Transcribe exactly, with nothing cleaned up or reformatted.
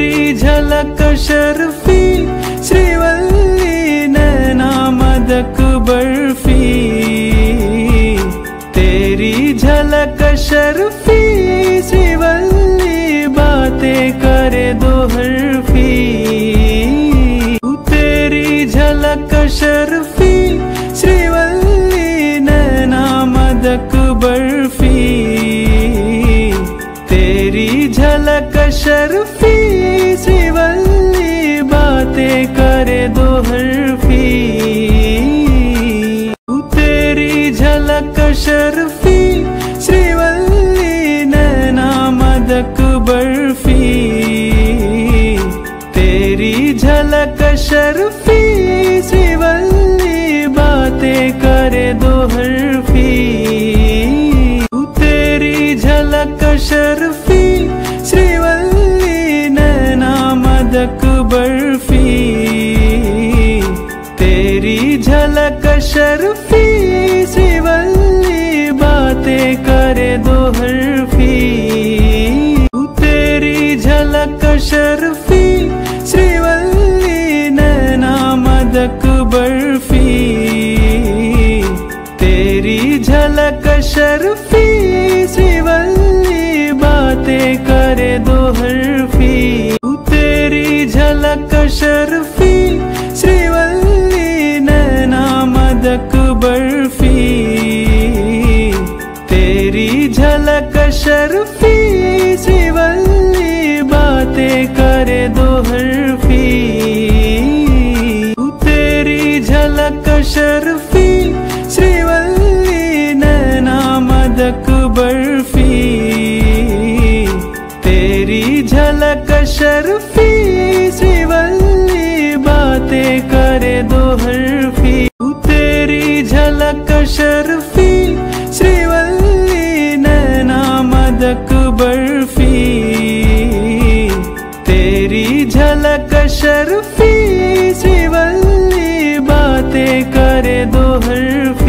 तेरी झलक शर्फी श्रीवल्ली नैना मदक बर्फी, तेरी झलक शर्फी श्रीवल्ली बातें करे दो हरफी, तेरी झलक शर्फी श्रीवल्ली नैना मदक बर्फी, तेरी झलक शर्फी श्रीवल्ली बातें करे दो हरफी, तेरी झलक शर्फी श्रीवल्ली नैना मदक बर्फी, तेरी झलक शर्फी श्रीवल्ली बातें करे दो हरफी, तेरी झलक शर्फी श्रीवल्ली नैना मदक बर्फी, तेरी झलक शर्फी श्रीवल्ली बातें करे दो हरफी, तेरी झलक शर्फी श्रीवल्ली नैना मदक बर्फी, तेरी झलक शर्फी श्रीवल्ली बातें करे दो हरफी, तेरी झलक शर्फी श्रीवल्ली नैना मदक बर्फी, तेरी झलक शर्फी श्रीवल्ली बातें करे दो हरफी, तेरी झलक शर्फी श्रीवल्ली नैना मदक बर्फी, तेरी झलक शर्फी श्रीवल्ली बातें करे दो हरफी, तेरी झलक शर्फी श्रीवल्ली नैना मदक बर्फी, तेरी झलक शर्फी श्रीवल्ली बातें करे दो हरफी।